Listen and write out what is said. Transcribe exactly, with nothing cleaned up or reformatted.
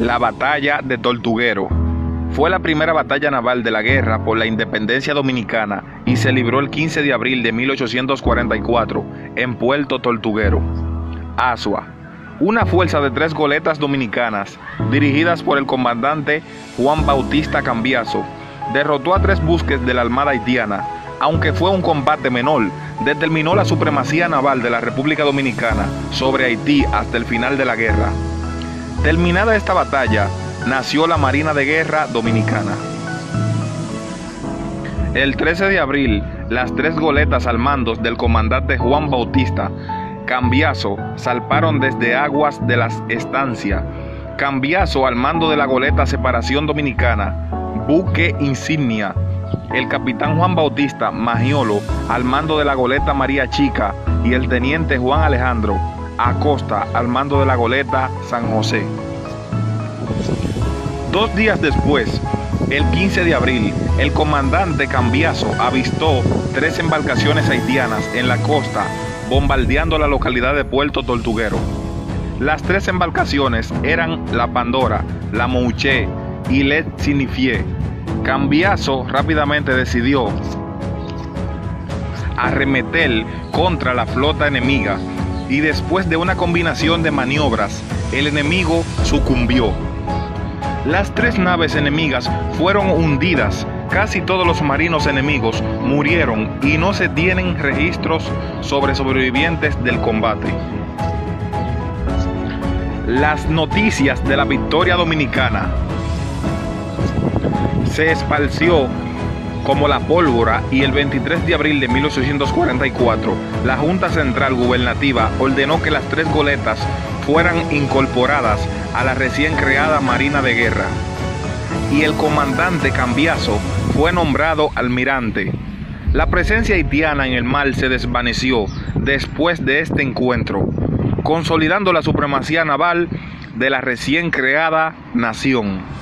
La batalla de Tortuguero. Fue la primera batalla naval de la guerra por la independencia dominicana y se libró el quince de abril de mil ochocientos cuarenta y cuatro en Puerto Tortuguero. Azua, una fuerza de tres goletas dominicanas dirigidas por el comandante Juan Bautista Cambiaso, derrotó a tres buques de la Armada Haitiana. Aunque fue un combate menor, determinó la supremacía naval de la República Dominicana sobre Haití hasta el final de la guerra. Terminada esta batalla, nació la Marina de Guerra Dominicana. El trece de abril, las tres goletas al mando del comandante Juan Bautista Cambiaso salparon desde aguas de las estancias. Cambiaso, al mando de la goleta Separación Dominicana, buque insignia. El capitán Juan Bautista Magiolo, al mando de la goleta María Chica, y el teniente Juan Alejandro Acosta, al mando de la goleta San José. Dos días después, el quince de abril, el comandante Cambiaso avistó tres embarcaciones haitianas en la costa, bombardeando la localidad de Puerto Tortuguero. Las tres embarcaciones eran la Pandora, la Mouché y la Signifié. Cambiaso rápidamente decidió arremeter contra la flota enemiga y, después de una combinación de maniobras, el enemigo sucumbió. Las tres naves enemigas fueron hundidas, casi todos los marinos enemigos murieron y no se tienen registros sobre sobrevivientes del combate. Las noticias de la victoria dominicana se esparció como la pólvora y el veintitrés de abril de mil ochocientos cuarenta y cuatro, la Junta Central Gubernativa ordenó que las tres goletas fueran incorporadas a la recién creada Marina de Guerra y el comandante Cambiaso fue nombrado almirante. La presencia haitiana en el mar se desvaneció después de este encuentro, consolidando la supremacía naval de la recién creada nación.